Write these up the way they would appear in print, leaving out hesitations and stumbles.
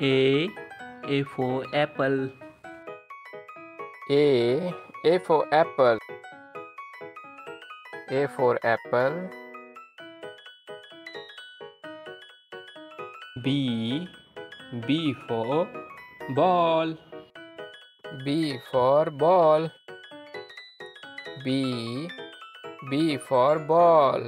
A for apple. A for apple. A for apple. B for ball. B for ball. B for ball.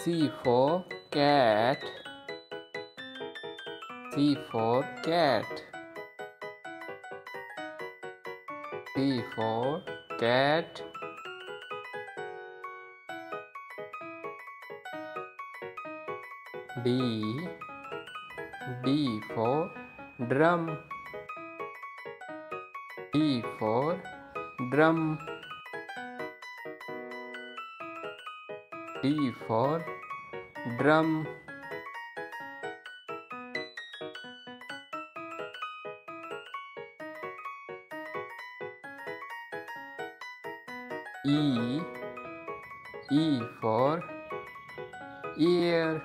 C for cat. C for cat. C for cat. D for drum. D for drum. D for drum. E for ear.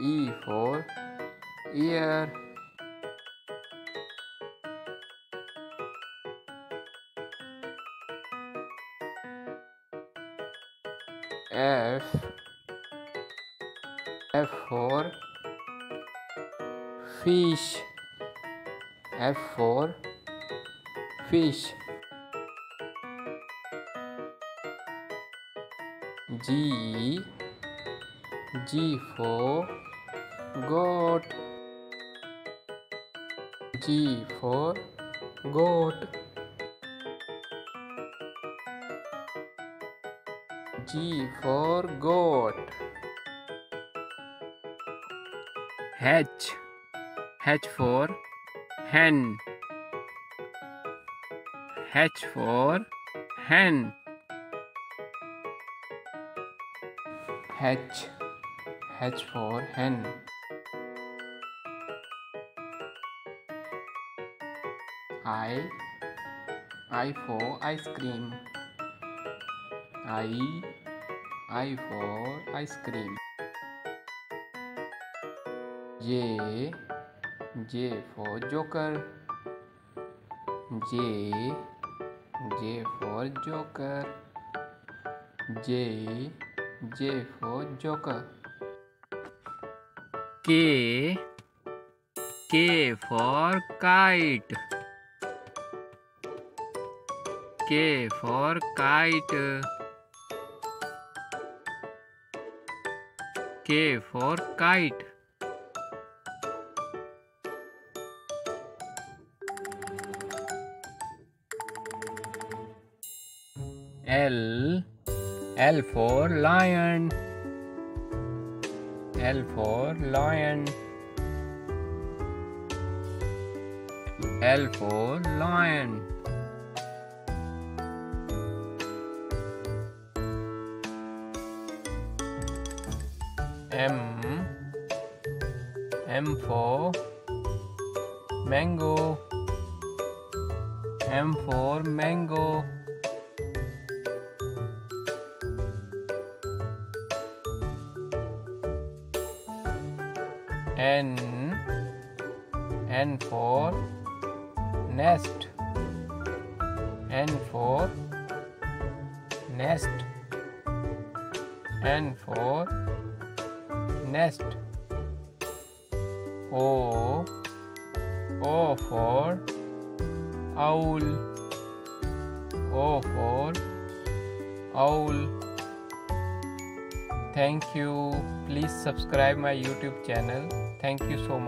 E for ear. F for fish. F for fish. G for goat. G for goat. G for goat. H for hen. H for hen. H for hen. I for ice cream. I for ice cream. J for joker. J for joker. J for joker. K for kite. K for kite. K for kite. L for lion. L for lion. L for lion. M for mango. M for mango. N for nest. N for nest. N for nest. O for owl. O for owl. Thank you. Please subscribe my YouTube channel. Thank you so much.